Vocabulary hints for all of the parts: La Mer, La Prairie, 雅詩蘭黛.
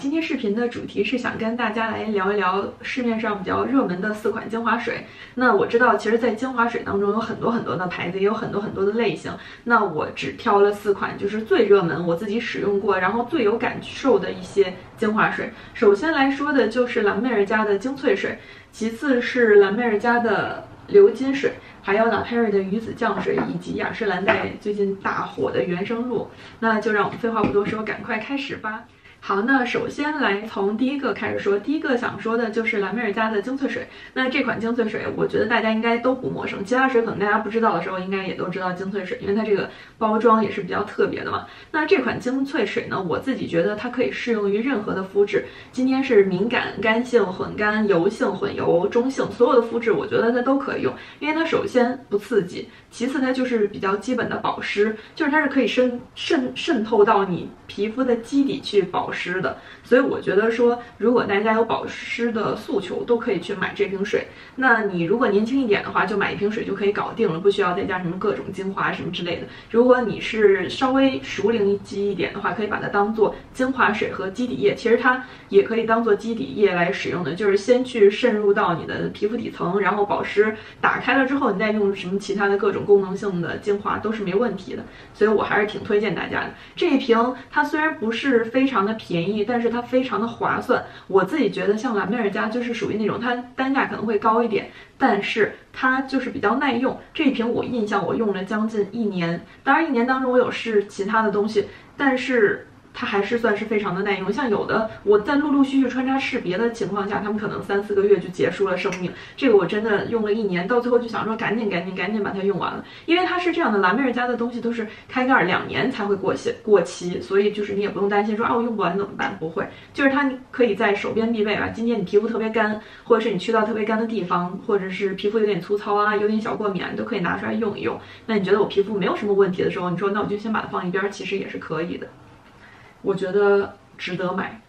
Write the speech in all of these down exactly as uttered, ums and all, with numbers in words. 今天视频的主题是想跟大家来聊一聊市面上比较热门的四款精华水。那我知道，其实，在精华水当中有很多很多的牌子，也有很多很多的类型。那我只挑了四款，就是最热门，我自己使用过，然后最有感受的一些精华水。首先来说的就是蓝妹儿家的精粹水，其次是蓝妹儿家的鎏金水。 还有La Prairie的鱼子酱水，以及雅诗兰黛最近大火的原生露，那就让我们废话不多说，赶快开始吧。好，那首先来从第一个开始说，第一个想说的就是蓝妹儿家的精粹水。那这款精粹水，我觉得大家应该都不陌生，其他水可能大家不知道的时候，应该也都知道精粹水，因为它这个包装也是比较特别的嘛。那这款精粹水呢，我自己觉得它可以适用于任何的肤质，今天是敏感、干性、混干、油性、混油、中性，所有的肤质，我觉得它都可以用，因为它首先 先不刺激，其次它就是比较基本的保湿，就是它是可以渗渗渗透到你皮肤的基底去保湿的，所以我觉得说，如果大家有保湿的诉求，都可以去买这瓶水。那你如果年轻一点的话，就买一瓶水就可以搞定了，不需要再加什么各种精华什么之类的。如果你是稍微熟龄肌一点的话，可以把它当做精华水和基底液，其实它也可以当做基底液来使用的，就是先去渗入到你的皮肤底层，然后保湿，打开了之后你再 用什么其他的各种功能性的精华都是没问题的，所以我还是挺推荐大家的。这一瓶它虽然不是非常的便宜，但是它非常的划算。我自己觉得像蓝妹儿家就是属于那种它单价可能会高一点，但是 它就是比较耐用，这一瓶我印象我用了将近一年，当然一年当中我有试其他的东西，但是 它还是算是非常的耐用，像有的我在陆陆续续穿插试别的情况下，他们可能三四个月就结束了生命。这个我真的用了一年，到最后就想说赶紧赶紧赶紧把它用完了，因为它是这样的，蓝妹儿家的东西都是开盖两年才会过期过期，所以就是你也不用担心说啊我用不完怎么办，不会，就是它可以在手边必备吧。今天你皮肤特别干，或者是你去到特别干的地方，或者是皮肤有点粗糙啊，有点小过敏啊，你都可以拿出来用一用。那你觉得我皮肤没有什么问题的时候，你说那我就先把它放一边，其实也是可以的。 我觉得值得买。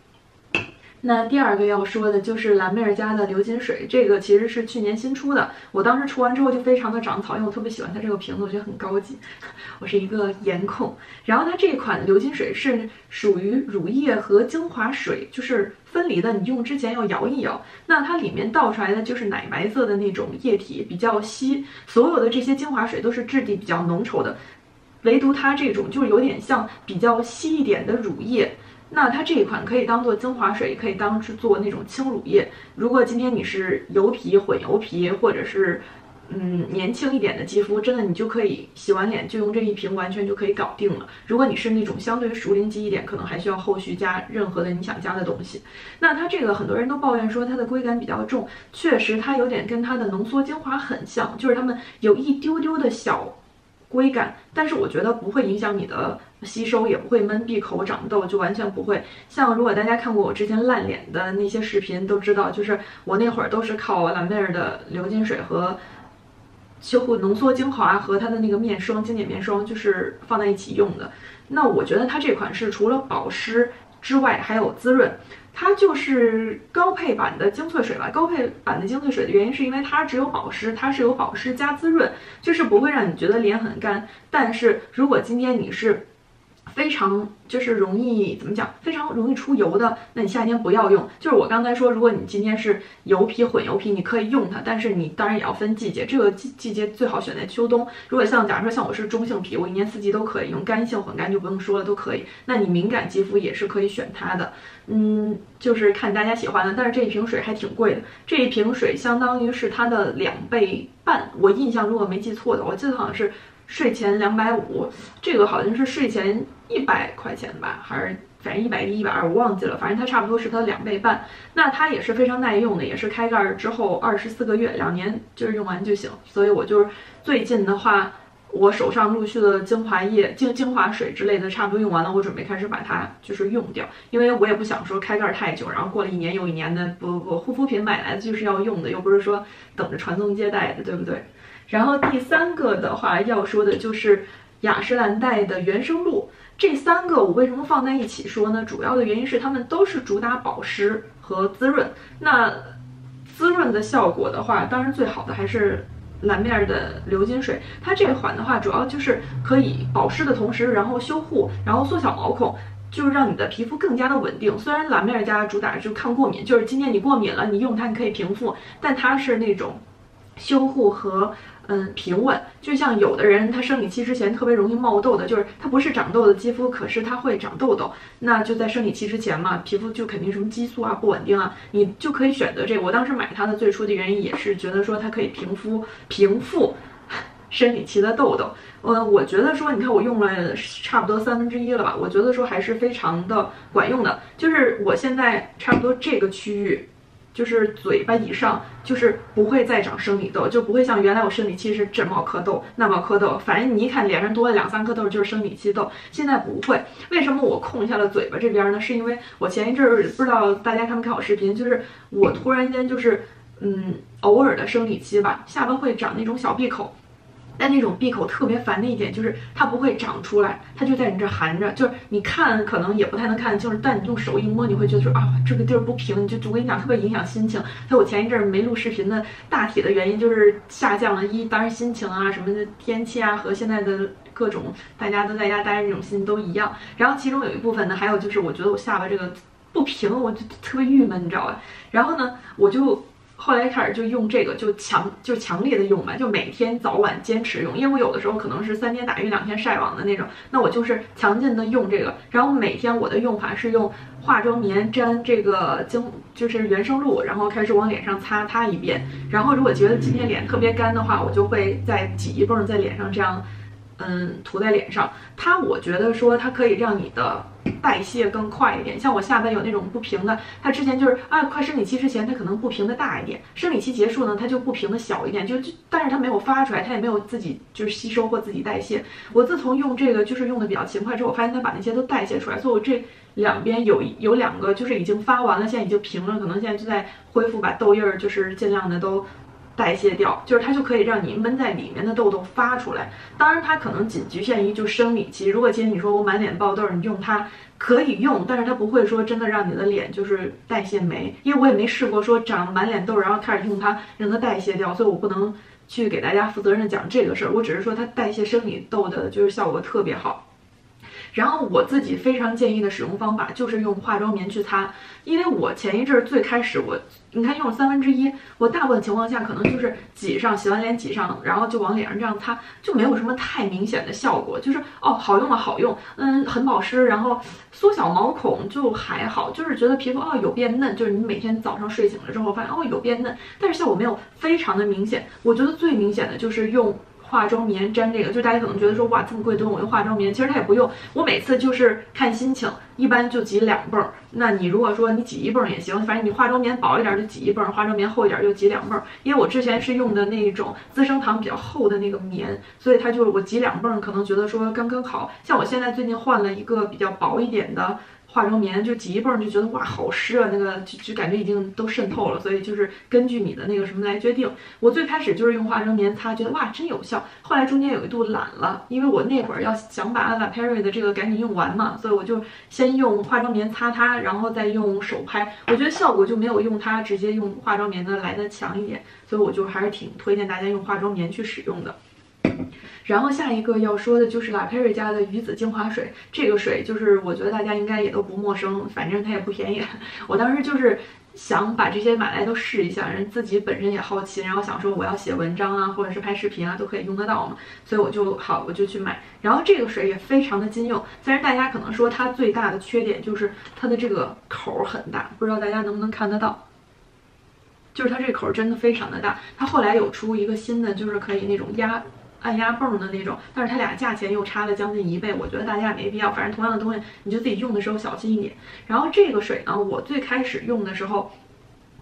那第二个要说的就是蓝妹儿家的鎏金水，这个其实是去年新出的，我当时出完之后就非常的长草，因为我特别喜欢它这个瓶子，我觉得很高级。我是一个颜控，然后它这款鎏金水是属于乳液和精华水就是分离的，你用之前要摇一摇。那它里面倒出来的就是奶白色的那种液体，比较稀。所有的这些精华水都是质地比较浓稠的。 唯独它这种就是有点像比较稀一点的乳液，那它这一款可以当做精华水，也可以当做那种轻乳液。如果今天你是油皮、混油皮，或者是 嗯，年轻一点的肌肤，真的你就可以洗完脸就用这一瓶，完全就可以搞定了。如果你是那种相对熟龄肌一点，可能还需要后续加任何的你想加的东西。那它这个很多人都抱怨说它的硅感比较重，确实它有点跟它的浓缩精华很像，就是它们有一丢丢的小 硅感，但是我觉得不会影响你的吸收，也不会闷闭口长痘，就完全不会。像如果大家看过我之前烂脸的那些视频，都知道，就是我那会儿都是靠蓝妹儿的鎏金水和 修护浓缩精华和它的那个面霜，经典面霜就是放在一起用的。那我觉得它这款是除了保湿之外，还有滋润，它就是高配版的精粹水吧。高配版的精粹水的原因是因为它只有保湿，它是有保湿加滋润，就是不会让你觉得脸很干。但是如果今天你是 非常就是容易怎么讲，非常容易出油的，那你夏天不要用。就是我刚才说，如果你今天是油皮、混油皮，你可以用它，但是你当然也要分季节，这个季季节最好选在秋冬。如果像假如说像我是中性皮，我一年四季都可以用，干性、混干就不用说了，都可以。那你敏感肌肤也是可以选它的，嗯，就是看大家喜欢的。但是这一瓶水还挺贵的，这一瓶水相当于是它的两倍半，我印象如果没记错的，我记得好像是 税前两百五，这个好像是税前一百块钱吧，还是反正一百一、一百二，我忘记了。反正它差不多是它的两倍半。那它也是非常耐用的，也是开盖之后二十四个月，两年就是用完就行。所以我就是最近的话，我手上陆续的精华液、精精华水之类的差不多用完了，我准备开始把它就是用掉，因为我也不想说开盖太久，然后过了一年又一年的。不不不，护肤品买来的就是要用的，又不是说等着传宗接代的，对不对？ 然后第三个的话要说的就是雅诗兰黛的原生露，这三个我为什么放在一起说呢？主要的原因是它们都是主打保湿和滋润。那滋润的效果的话，当然最好的还是 蓝妹儿的鎏金水，它这款的话，主要就是可以保湿的同时，然后修护，然后缩小毛孔，就是让你的皮肤更加的稳定。虽然蓝贝尔家主打就是抗过敏，就是今天你过敏了，你用它你可以平复，但它是那种修护和嗯平稳。就像有的人他生理期之前特别容易冒痘的，就是他不是长痘的肌肤，可是他会长痘痘，那就在生理期之前嘛，皮肤就肯定什么激素啊不稳定啊，你就可以选择这个。我当时买它的最初的原因也是觉得说它可以平复平复。 生理期的痘痘，呃，我觉得说，你看我用了差不多三分之一了吧，我觉得说还是非常的管用的。就是我现在差不多这个区域，就是嘴巴以上，就是不会再长生理痘，就不会像原来我生理期是这冒颗痘，那冒颗痘，反正你一看脸上多了两三颗痘就是生理期痘。现在不会，为什么我空下了嘴巴这边呢？是因为我前一阵儿不知道大家看没看我视频，就是我突然间就是嗯偶尔的生理期吧，下巴会长那种小闭口。 但那种闭口特别烦的一点就是它不会长出来，它就在你这含着，就是你看可能也不太能看清，但你用手一摸，你会觉得说啊这个地儿不平，就我跟你讲特别影响心情。所以我前一阵没录视频的大体的原因就是下降了一，当然心情啊什么的天气啊和现在的各种大家都在家待着这种心情都一样。然后其中有一部分呢，还有就是我觉得我下巴这个不平，我就特别郁闷，你知道吧？然后呢，我就。 后来开始就用这个，就强就强烈的用吧，就每天早晚坚持用，因为我有的时候可能是三天打鱼两天晒网的那种，那我就是强劲的用这个。然后每天我的用法是用化妆棉沾这个精就是原生露，然后开始往脸上擦擦一遍。然后如果觉得今天脸特别干的话，我就会再挤一泵在脸上这样。 嗯，涂在脸上，它我觉得说它可以让你的代谢更快一点。像我下巴有那种不平的，它之前就是啊，快生理期之前它可能不平的大一点，生理期结束呢它就不平的小一点，就就但是它没有发出来，它也没有自己就是吸收或自己代谢。我自从用这个就是用的比较勤快之后，我发现它把那些都代谢出来，所以我这两边有有两个就是已经发完了，现在已经平了，可能现在就在恢复把痘印儿就是尽量的都。 代谢掉，就是它就可以让你闷在里面的痘痘发出来。当然，它可能仅局限于就生理期。如果今天你说我满脸爆痘，你用它可以用，但是它不会说真的让你的脸就是代谢没，因为我也没试过说长满脸痘，然后开始用它让它代谢掉，所以我不能去给大家负责任讲这个事儿。我只是说它代谢生理痘的就是效果特别好。 然后我自己非常建议的使用方法就是用化妆棉去擦，因为我前一阵最开始我你看用了三分之一，我大部分情况下可能就是挤上，洗完脸挤上，然后就往脸上这样擦，就没有什么太明显的效果，就是哦好用了好用，嗯很保湿，然后缩小毛孔就还好，就是觉得皮肤哦有变嫩，就是你每天早上睡醒了之后发现哦有变嫩，但是效果没有非常的明显，我觉得最明显的就是用。 化妆棉沾这个，就大家可能觉得说哇这么贵重，我用化妆棉，其实它也不用。我每次就是看心情，一般就挤两泵。那你如果说你挤一泵也行，反正你化妆棉薄一点就挤一泵，化妆棉厚一点就挤两泵。因为我之前是用的那种资生堂比较厚的那个棉，所以它就是我挤两泵，可能觉得说刚刚好。像我现在最近换了一个比较薄一点的。 化妆棉就挤一泵就觉得哇好湿啊，那个就就感觉已经都渗透了，所以就是根据你的那个什么来决定。我最开始就是用化妆棉擦，觉得哇真有效。后来中间有一度懒了，因为我那会儿要想把Anna Perry 的这个赶紧用完嘛，所以我就先用化妆棉擦它，然后再用手拍。我觉得效果就没有用它直接用化妆棉的来的强一点，所以我就还是挺推荐大家用化妆棉去使用的。 然后下一个要说的就是La Prairie 家的鱼子精华水，这个水就是我觉得大家应该也都不陌生，反正它也不便宜。我当时就是想把这些买来都试一下，人自己本身也好奇，然后想说我要写文章啊，或者是拍视频啊，都可以用得到嘛，所以我就好我就去买。然后这个水也非常的经用，虽然大家可能说它最大的缺点就是它的这个口很大，不知道大家能不能看得到。 就是它这口真的非常的大，它后来有出一个新的，就是可以那种压按压泵的那种，但是它俩价钱又差了将近一倍，我觉得大家也没必要，反正同样的东西你就自己用的时候小心一点。然后这个水呢，我最开始用的时候。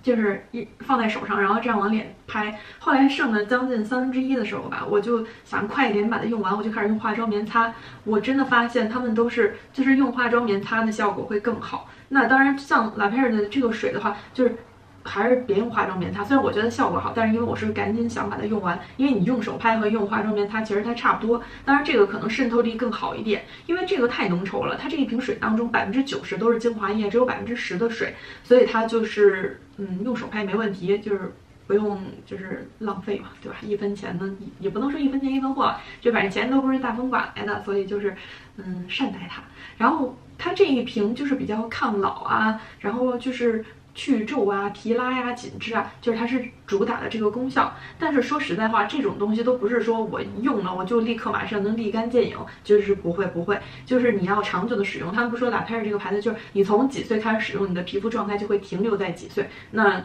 就是一放在手上，然后这样往脸拍。后来剩了将近三分之一的时候吧，我就想快一点把它用完，我就开始用化妆棉擦。我真的发现它们都是，就是用化妆棉擦的效果会更好。那当然，像La Prairie的这个水的话，就是还是别用化妆棉擦。虽然我觉得效果好，但是因为我是赶紧想把它用完，因为你用手拍和用化妆棉擦其实它差不多。当然，这个可能渗透力更好一点，因为这个太浓稠了。它这一瓶水当中百分之九十都是精华液，只有百分之十的水，所以它就是。 嗯，用手拍没问题，就是不用就是浪费嘛，对吧？一分钱呢也不能说一分钱一分货，就反正钱都不是大风刮来的，所以就是嗯善待它。然后它这一瓶就是比较抗老啊，然后就是去皱啊、提拉呀、啊、紧致啊，就是它是主打的这个功效。但是说实在话，这种东西都不是说我用了我就立刻马上能立竿见影，就是不会不会，就是你要长久的使用。他们不说La Prairie这个牌子，就是你从几岁开始使用，你的皮肤状态就会停留在几岁。那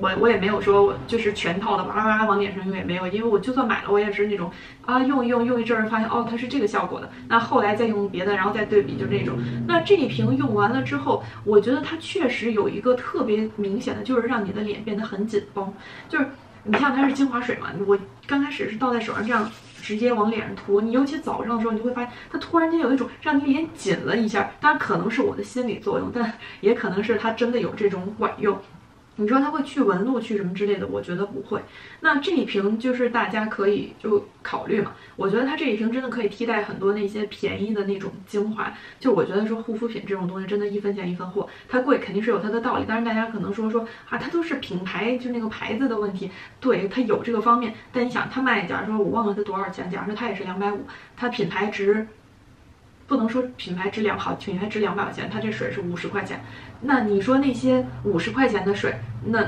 我我也没有说，我就是全套的哇哇往脸上用也没有，因为我就算买了，我也是那种啊用一用用一阵儿发现哦它是这个效果的，那后来再用别的，然后再对比就这种。那这一瓶用完了之后，我觉得它确实有一个特别明显的，就是让你的脸变得很紧绷。就是你像它是精华水嘛，我刚开始是倒在手上这样直接往脸上涂，你尤其早上的时候，你就会发现它突然间有一种让你脸紧了一下。当然可能是我的心理作用，但也可能是它真的有这种管用。你说它会去纹路去什么之类的，我觉得不会。那这一瓶就是大家可以就考虑嘛，我觉得它这一瓶真的可以替代很多那些便宜的那种精华。就我觉得说护肤品这种东西真的一分钱一分货，它贵肯定是有它的道理。但是大家可能说说啊，它都是品牌就那个牌子的问题，对，它有这个方面。但你想，它卖，假如说我忘了它多少钱，假如说它也是两百五，它品牌值。不能说品牌质量好，品牌质量两百块钱，它这水是五十块钱。那你说那些五十块钱的水，那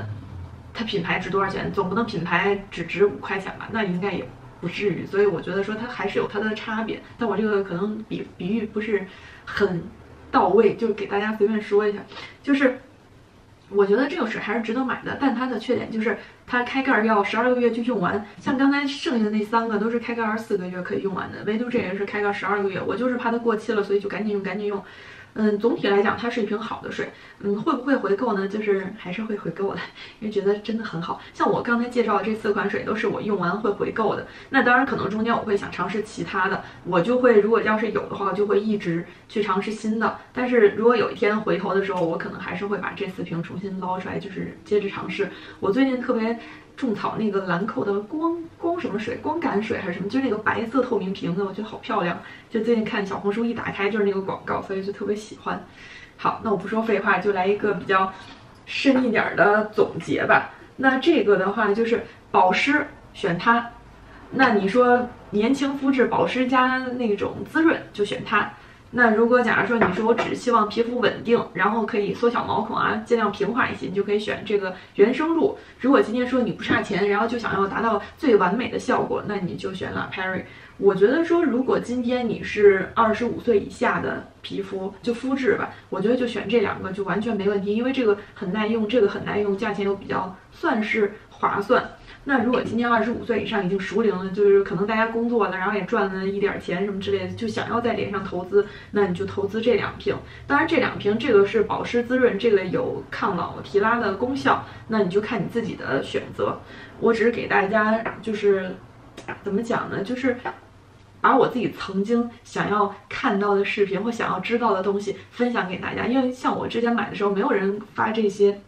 它品牌值多少钱？总不能品牌只值五块钱吧？那应该也不至于。所以我觉得说它还是有它的差别。但我这个可能比比喻不是很到位，就给大家随便说一下。就是我觉得这个水还是值得买的，但它的缺点就是它开盖要十二个月就用完，像刚才剩下的那三个都是开盖二十四个月可以用完的，唯独这也是开盖十二个月。我就是怕它过期了，所以就赶紧用，赶紧用。嗯，总体来讲它是一瓶好的水。嗯，会不会回购呢？就是还是会回购的，因为觉得真的很好。像我刚才介绍的这四款水都是我用完会回购的。那当然可能中间我会想尝试其他的，我就会如果要是有的话就会一直去尝试新的。但是如果有一天回头的时候，我可能还是会把这四瓶重新捞出来，就是接着尝试。我最近特别种草那个兰蔻的光光什么水，光感水还是什么，就是那个白色透明瓶子，我觉得好漂亮。就最近看小红书一打开就是那个广告，所以就特别喜欢。好，那我不说废话，就来一个比较深一点的总结吧。那这个的话就是保湿选它，那你说年轻肤质保湿加那种滋润就选它。那如果假如说你说我只希望皮肤稳定，然后可以缩小毛孔啊，尽量平滑一些，你就可以选这个原生露。如果今天说你不差钱，然后就想要达到最完美的效果，那你就选La Prairie。我觉得说，如果今天你是二十五岁以下的皮肤，就肤质吧，我觉得就选这两个就完全没问题，因为这个很耐用，这个很耐用，价钱又比较算是划算。那如果今年二十五岁以上已经熟龄了，就是可能大家工作了，然后也赚了一点钱什么之类的，就想要在脸上投资，那你就投资这两瓶。当然这两瓶，这个是保湿滋润，这个有抗老提拉的功效，那你就看你自己的选择。我只是给大家就是怎么讲呢，就是把我自己曾经想要看到的视频或想要知道的东西分享给大家，因为像我之前买的时候没有人发这些，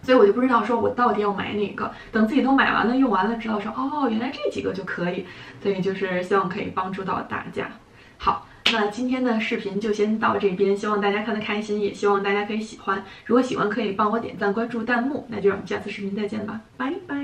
所以我就不知道说我到底要买哪个，等自己都买完了用完了知道说哦原来这几个就可以，所以就是希望可以帮助到大家。好，那今天的视频就先到这边，希望大家看得开心，也希望大家可以喜欢。如果喜欢可以帮我点赞关注弹幕，那就让我们下次视频再见吧，拜拜。